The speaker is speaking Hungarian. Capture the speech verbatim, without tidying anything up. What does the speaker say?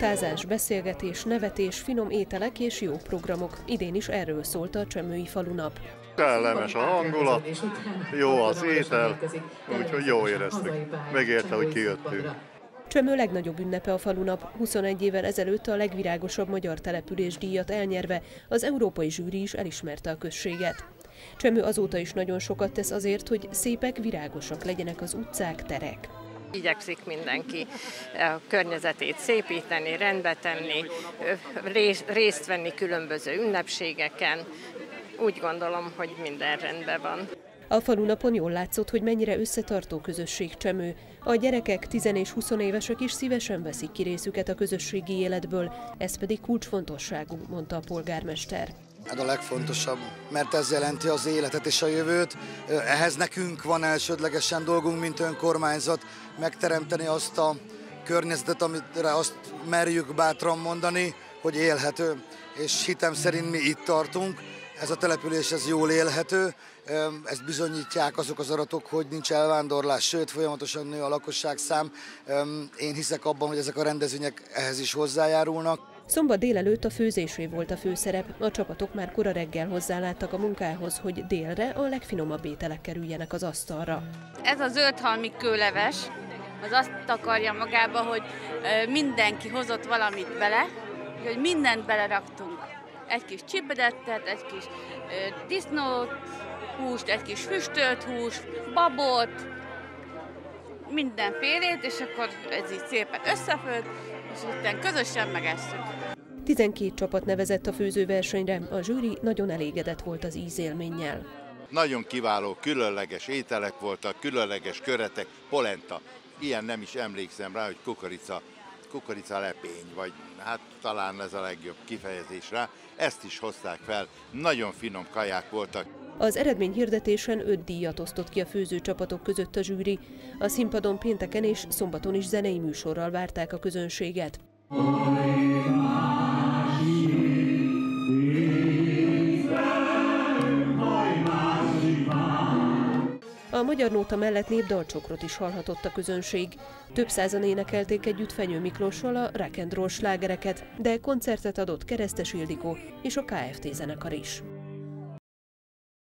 Utazás, beszélgetés, nevetés, finom ételek és jó programok. Idén is erről szólt a csemői falunap. Kellemes a hangulat, jó az étel, úgyhogy jól éreztük. Megérte, hogy kijöttünk. Csemő legnagyobb ünnepe a falunap, huszonegy évvel ezelőtt a legvirágosabb magyar település díjat elnyerve, az európai zsűri is elismerte a községet. Csemő azóta is nagyon sokat tesz azért, hogy szépek, virágosak legyenek az utcák, terek. Igyekszik mindenki a környezetét szépíteni, rendbe tenni, részt venni különböző ünnepségeken. Úgy gondolom, hogy minden rendben van. A falunapon jól látszott, hogy mennyire összetartó közösség Csemő. A gyerekek, tíz és húsz évesek is szívesen veszik ki részüket a közösségi életből, ez pedig kulcsfontosságú, mondta a polgármester. Ez a legfontosabb, mert ez jelenti az életet és a jövőt. Ehhez nekünk van elsődlegesen dolgunk, mint önkormányzat, megteremteni azt a környezetet, amire azt merjük bátran mondani, hogy élhető. És hitem szerint mi itt tartunk. Ez a település ez jól élhető, ezt bizonyítják azok az adatok, hogy nincs elvándorlás, sőt folyamatosan nő a lakosság szám. Én hiszek abban, hogy ezek a rendezvények ehhez is hozzájárulnak. Szombat délelőtt a főzésé volt a főszerep, a csapatok már kora reggel hozzáláttak a munkához, hogy délre a legfinomabb ételek kerüljenek az asztalra. Ez a zöldhalmi kőleves, az azt takarja magába, hogy mindenki hozott valamit bele, hogy mindent beleraktunk. Egy kis csipedettet, egy kis disznóhúst, egy kis füstölt húst, babot, mindenfélét, és akkor ez így szépen összefőtt, és utána közösen megesszük. tizenkét csapat nevezett a főzőversenyre, a zsűri nagyon elégedett volt az ízélménnyel. Nagyon kiváló, különleges ételek voltak, különleges köretek, polenta. Ilyen nem is emlékszem rá, hogy kukorica. Kukoricalepény, vagy hát talán ez a legjobb kifejezés rá, ezt is hozták fel, nagyon finom kaják voltak. Az eredményhirdetésen öt díjat osztott ki a főzőcsapatok között a zsűri. A színpadon pénteken és szombaton is zenei műsorral várták a közönséget. A magyar nóta mellett népdalcsokrot is hallhatott a közönség. Több százan énekelték együtt Fenyő Miklóssal a rock and roll slágereket, de koncertet adott Keresztes Ildikó és a Kft. Zenekar is.